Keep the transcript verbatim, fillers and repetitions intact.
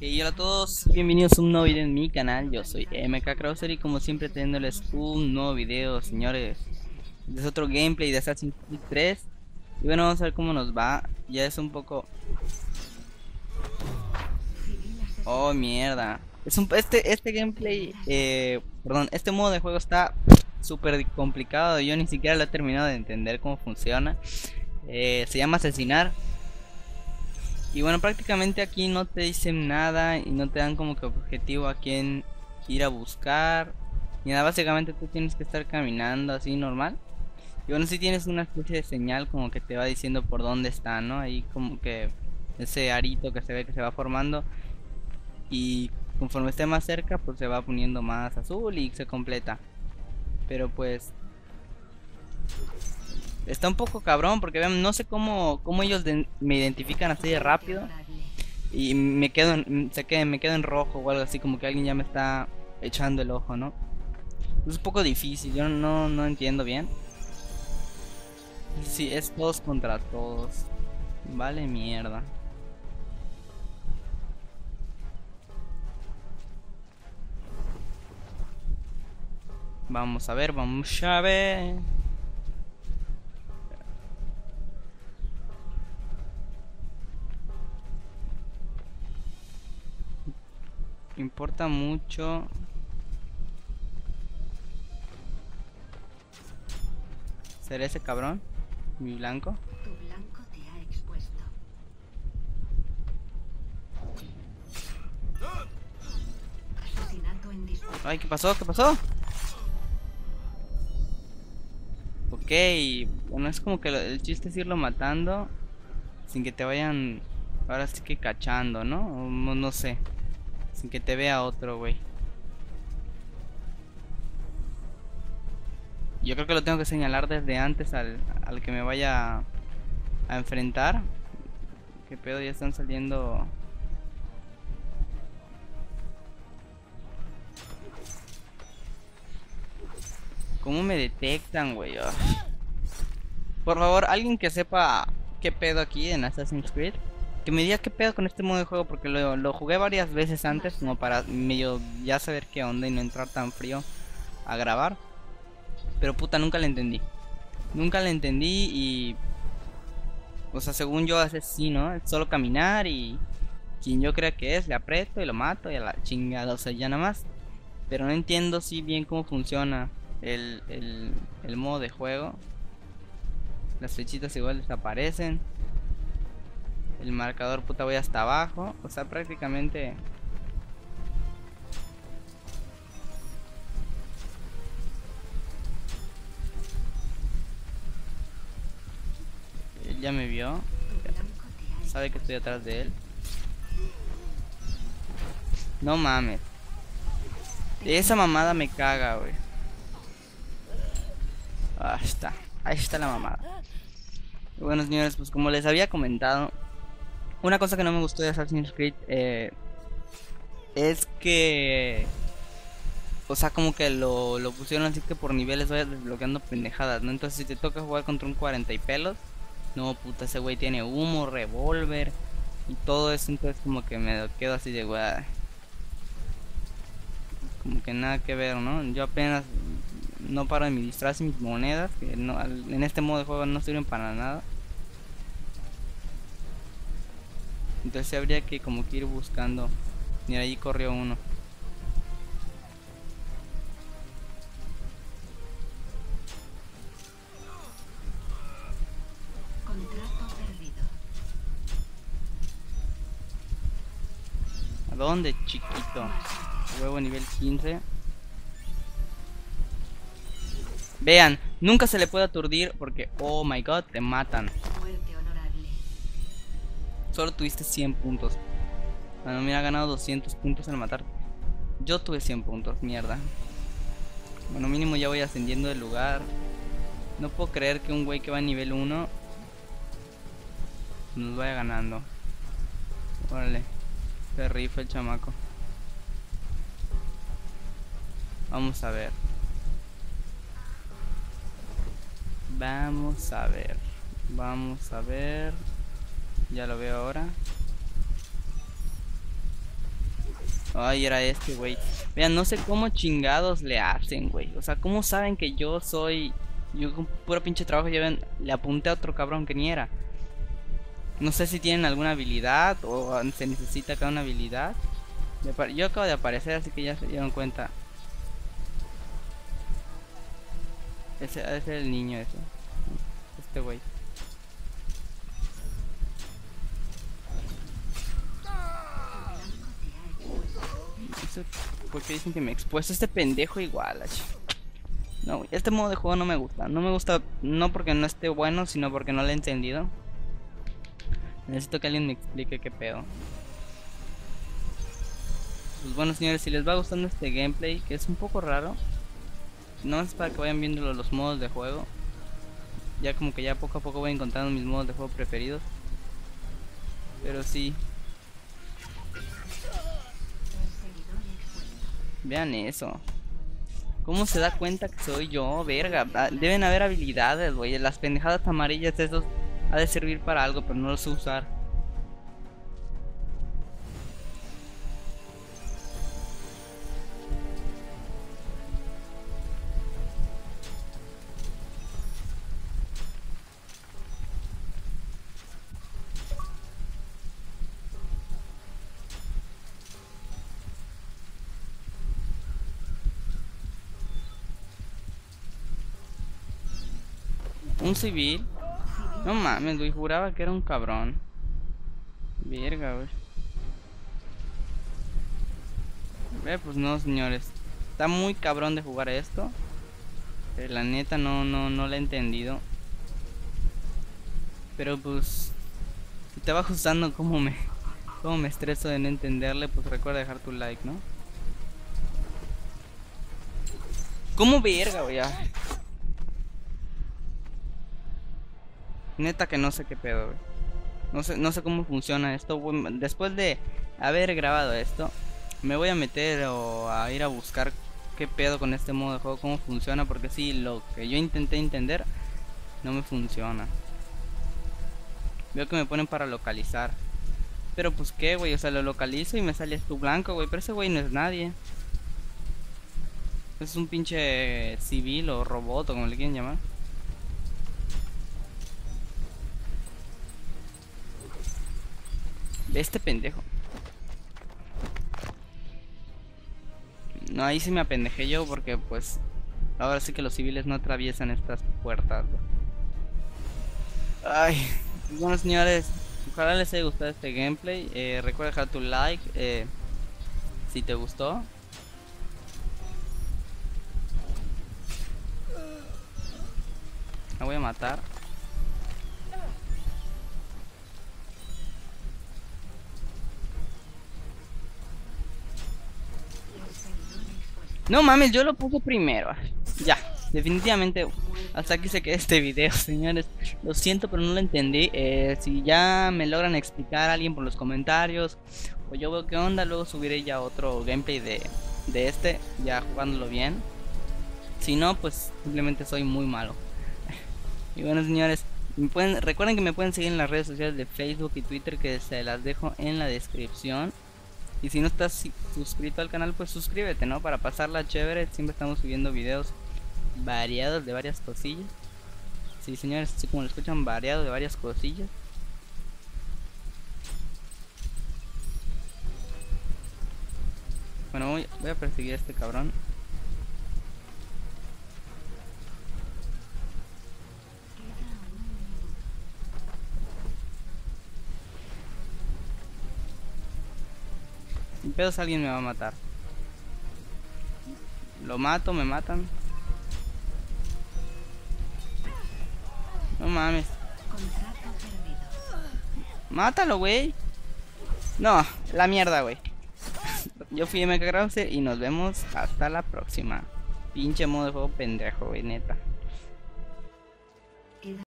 Y hola a todos, bienvenidos a un nuevo video en mi canal. Yo soy M K Krauser y como siempre teniéndoles un nuevo video, señores. Este es otro gameplay de Assassin's Creed tres. Y bueno, vamos a ver cómo nos va. Ya es un poco... Oh, mierda. Es un... este, este gameplay, eh, perdón, este modo de juego está súper complicado. Yo ni siquiera lo he terminado de entender cómo funciona. Eh, se llama Asesinar. Y bueno, prácticamente aquí no te dicen nada y no te dan como que objetivo a quién ir a buscar ni nada, básicamente tú tienes que estar caminando así normal. Y bueno, si sí tienes una especie de señal como que te va diciendo por dónde está, ¿no? Ahí como que ese arito que se ve que se va formando, y conforme esté más cerca pues se va poniendo más azul y se completa. Pero pues... está un poco cabrón porque vean, no sé cómo, cómo ellos de, me identifican así de rápido. Y me quedo en, sé que me quedo en rojo o algo así, como que alguien ya me está echando el ojo, ¿no? Es un poco difícil, yo no, no entiendo bien. Sí, es todos contra todos. Vale mierda. Vamos a ver, vamos a ver. Importa mucho. ¿Será ese cabrón? Mi blanco. Tu blanco te ha expuesto. Asesinato en disputa. Ay, ¿qué pasó? ¿Qué pasó? Ok, bueno, es como que lo, el chiste es irlo matando sin que te vayan, ahora sí que cachando, ¿no? No, no sé. Sin que te vea otro, güey. Yo creo que lo tengo que señalar desde antes al, al que me vaya a enfrentar. ¿Qué pedo? Ya están saliendo... ¿Cómo me detectan, güey? Oh. Por favor, alguien que sepa qué pedo aquí en Assassin's Creed, que me diga qué pedo con este modo de juego, porque lo, lo jugué varias veces antes como para medio ya saber qué onda y no entrar tan frío a grabar. Pero puta, nunca la entendí. Nunca la entendí y... o sea, según yo asesino, es solo caminar y... quien yo crea que es, le aprieto y lo mato y a la chingada, o sea, ya nada más. Pero no entiendo si bien cómo funciona el, el, el modo de juego. Las flechitas igual desaparecen. El marcador, puta, voy hasta abajo. O sea, prácticamente... él ya me vio. Sabe que estoy atrás de él. No mames. Esa mamada me caga, güey. Ahí está. Ahí está la mamada. Bueno, señores, pues como les había comentado... una cosa que no me gustó de Assassin's Creed eh, es que... o sea, como que lo, lo pusieron así que por niveles vayas desbloqueando pendejadas, ¿no? Entonces si te toca jugar contra un cuarenta y pelos, no, puta, ese güey tiene humo, revólver y todo eso, entonces como que me quedo así de guada. Como que nada que ver, ¿no? Yo apenas no paro de administrar mis monedas, que no, en este modo de juego no sirven para nada. Entonces habría que como que ir buscando. Mira, ahí corrió uno. Contrato perdido. ¿A dónde, chiquito? Huevo nivel quince. Vean, nunca se le puede aturdir porque, oh my god, te matan. Solo tuviste cien puntos. Bueno, mira, ha ganado doscientos puntos al matar. Yo tuve cien puntos, mierda. Bueno, mínimo ya voy ascendiendo del lugar. No puedo creer que un güey que va a nivel uno nos vaya ganando. Órale, se rifa el chamaco. Vamos a ver. Vamos a ver. Vamos a ver. Ya lo veo ahora. Ay, era este, güey. Vean, no sé cómo chingados le hacen, güey. O sea, cómo saben que yo soy... Yo con puro pinche trabajo, ya ven, le apunté a otro cabrón que ni era. No sé si tienen alguna habilidad o se necesita acá una habilidad. Yo acabo de aparecer, así que ya se dieron cuenta. Ese, ese es el niño ese. Este güey. ¿Por qué dicen que me expuesto? Este pendejo igual, así. No, este modo de juego no me gusta. No me gusta, no porque no esté bueno, sino porque no lo he entendido. Necesito que alguien me explique qué pedo. Pues bueno, señores, si les va gustando este gameplay, que es un poco raro, no es para que vayan viendo los modos de juego. Ya como que ya poco a poco voy encontrando mis modos de juego preferidos. Pero sí. Vean eso. ¿Cómo se da cuenta que soy yo? Verga, deben haber habilidades, güey. Las pendejadas amarillas de esos ha de servir para algo, pero no lo sé usar. Un civil. No mames, güey, juraba que era un cabrón. Verga, güey. Eh, pues no, señores. Está muy cabrón de jugar esto. Pero la neta no, no, no la he entendido. Pero pues, si te va gustando cómo me, cómo me estreso de no entenderle, pues recuerda dejar tu like, ¿no? ¿Cómo verga, güey? Neta que no sé qué pedo, güey. No sé, no sé cómo funciona esto, güey. Después de haber grabado esto, me voy a meter o a ir a buscar qué pedo con este modo de juego, cómo funciona, porque sí, lo que yo intenté entender no me funciona. Veo que me ponen para localizar. Pero pues qué, güey, o sea, lo localizo y me sale esto blanco, güey, pero ese güey no es nadie. Es un pinche civil o robot o como le quieran llamar. Este pendejo. No, ahí sí me apendejé yo porque pues ahora sí que los civiles no atraviesan estas puertas. Ay, bueno, señores, ojalá les haya gustado este gameplay. eh, Recuerda dejar tu like eh, si te gustó. La voy a matar. No mames, yo lo puse primero. Ya, definitivamente. Hasta aquí se queda este video, señores. Lo siento, pero no lo entendí. eh, Si ya me logran explicar a alguien por los comentarios, o yo veo qué onda, luego subiré ya otro gameplay de, de este, ya jugándolo bien. Si no, pues simplemente soy muy malo. Y bueno, señores, me pueden, recuerden que me pueden seguir en las redes sociales de Facebook y Twitter, que se las dejo en la descripción. Y si no estás suscrito al canal, pues suscríbete, ¿no? Para pasarla chévere, siempre estamos subiendo videos variados de varias cosillas. Sí, señores, así como lo escuchan, variados de varias cosillas. Bueno, voy, voy a perseguir a este cabrón. Sin pedos alguien me va a matar. Lo mato, me matan. No mames. Mátalo, güey. No, la mierda, güey. Yo fui M K Krauser y nos vemos hasta la próxima. Pinche modo de juego pendejo, güey, neta.